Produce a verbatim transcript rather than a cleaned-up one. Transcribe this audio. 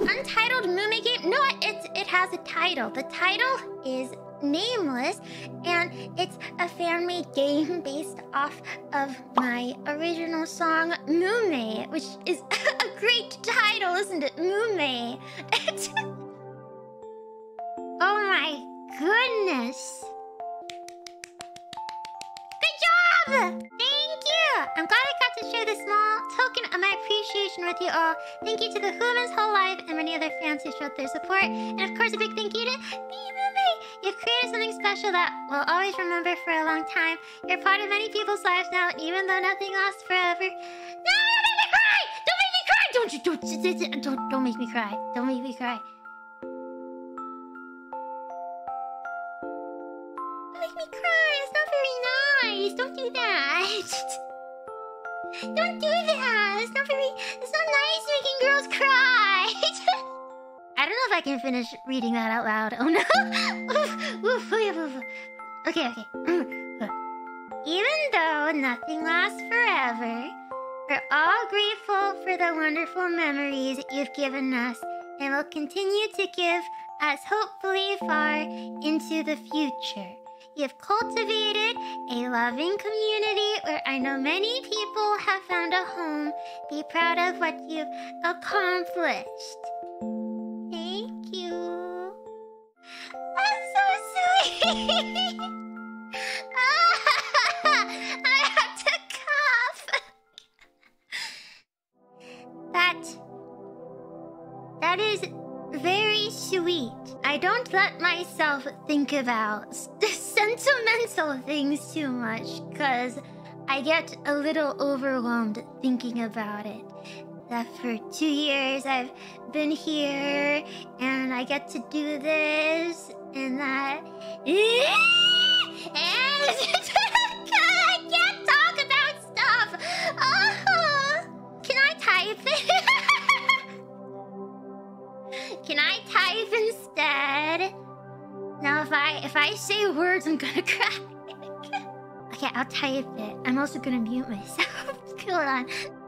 Untitled Mume game? No, it's, it has a title. The title is Nameless, and it's a fan-made game based off of my original song, Mume, which is a great title, isn't it? Mume. Oh my goodness. Good job! Thank you! I'm glad I got to share this small token of my appreciation with you all. Thank you to the Humans Whole Live and many other fans who showed their support. And of course, a big thank you to Mume. You've created something special that we'll always remember for a long time. You're part of many people's lives now, even though nothing lasts forever. No, don't make me cry! Don't make me cry! Don't you don't don't don't make me cry. Don't make me cry. Don't make me cry. It's not very nice. Don't do that. Don't do that. It's not very. It's not nice making girls cry. I don't know if I can finish reading that out loud. Oh no! Oof, oof, oof, oof. Okay, okay. Even though nothing lasts forever, we're all grateful for the wonderful memories you've given us, and will continue to give us hopefully far into the future. You've cultivated a loving community where I know many people have found a home. Be proud of what you've accomplished. I have to cough. That... That is very sweet. I don't let myself think about sentimental things too much, because I get a little overwhelmed thinking about it. That for two years I've been here, and I get to do this, and that... I can't talk about stuff! Oh, can I type? Can I type instead? Now if I if I say words, I'm gonna cry. Okay, I'll type it. I'm also gonna mute myself. Hold on.